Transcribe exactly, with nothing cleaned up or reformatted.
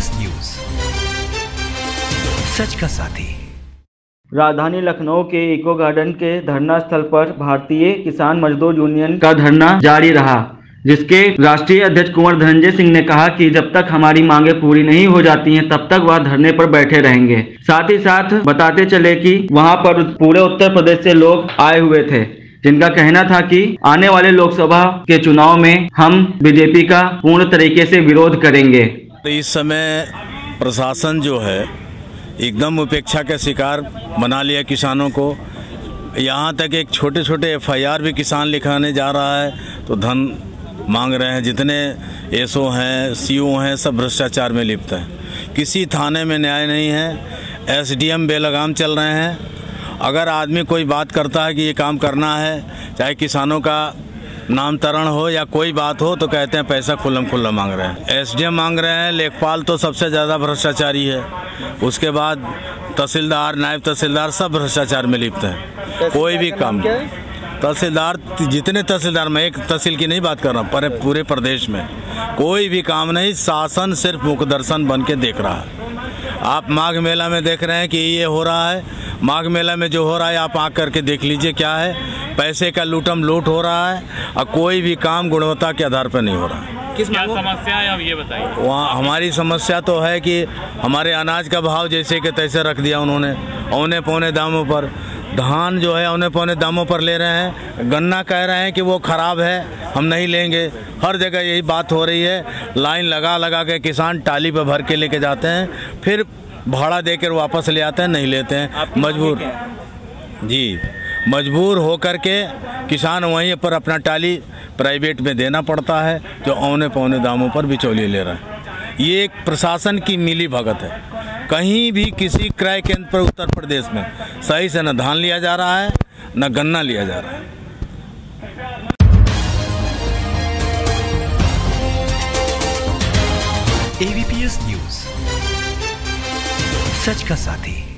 Latest news सच का साथी। राजधानी लखनऊ के इको गार्डन के धरना स्थल पर भारतीय किसान मजदूर यूनियन का धरना जारी रहा, जिसके राष्ट्रीय अध्यक्ष कुमार धनंजय सिंह ने कहा कि जब तक हमारी मांगें पूरी नहीं हो जाती हैं तब तक वह धरने पर बैठे रहेंगे। साथ ही साथ बताते चले कि वहां पर पूरे उत्तर प्रदेश से लोग आए हुए थे, जिनका कहना था कि आने वाले लोकसभा के चुनाव में हम बीजेपी का पूर्ण तरीके से विरोध करेंगे। इस समय प्रशासन जो है एकदम उपेक्षा के शिकार बना लिया किसानों को। यहाँ तक एक छोटे छोटे एफ आई आर भी किसान लिखाने जा रहा है तो धन मांग रहे हैं। जितने एस ओ हैं, सी ओ हैं, सब भ्रष्टाचार में लिप्त हैं। किसी थाने में न्याय नहीं है। एस डी एम बेलगाम चल रहे हैं। अगर आदमी कोई बात करता है कि ये काम करना है, चाहे किसानों का नामकरण हो या कोई बात हो, तो कहते हैं पैसा खुल्लम खुल्ला मांग रहे हैं। एस डी एम मांग रहे हैं। लेखपाल तो सबसे ज़्यादा भ्रष्टाचारी है, उसके बाद तहसीलदार, नायब तहसीलदार, सब भ्रष्टाचार में लिप्त हैं। कोई भी काम, तहसीलदार, जितने तहसीलदार, मैं एक तहसील की नहीं बात कर रहा हूँ, पर पूरे प्रदेश में कोई भी काम नहीं। शासन सिर्फ मुखदर्शन बन के देख रहा है। आप माघ मेला में देख रहे हैं कि ये हो रहा है। माघ मेला में जो हो रहा है आप आँख करके देख लीजिए क्या है। पैसे का लूटम लूट हो रहा है और कोई भी काम गुणवत्ता के आधार पर नहीं हो रहा है। क्या समस्या है आप ये बताइए। वहाँ हमारी समस्या तो है कि हमारे अनाज का भाव जैसे के तैसे रख दिया उन्होंने, औने पौने दामों पर। धान जो है औने पौने दामों पर ले रहे हैं। गन्ना कह रहे हैं कि वो ख़राब है, हम नहीं लेंगे। हर जगह यही बात हो रही है। लाइन लगा लगा के किसान टाली पर भर के लेके जाते हैं, फिर भाड़ा देकर वापस ले आते हैं, नहीं लेते हैं। मजबूर जी मजबूर होकर के किसान वहीं पर अपना टाली प्राइवेट में देना पड़ता है, जो औने पौने दामों पर बिचौलिए ले रहे हैं। ये एक प्रशासन की मिली भगत है। कहीं भी किसी क्रय केंद्र पर उत्तर प्रदेश में सही से न धान लिया जा रहा है, न गन्ना लिया जा रहा है। ए बी पी एस न्यूज सच का साथी।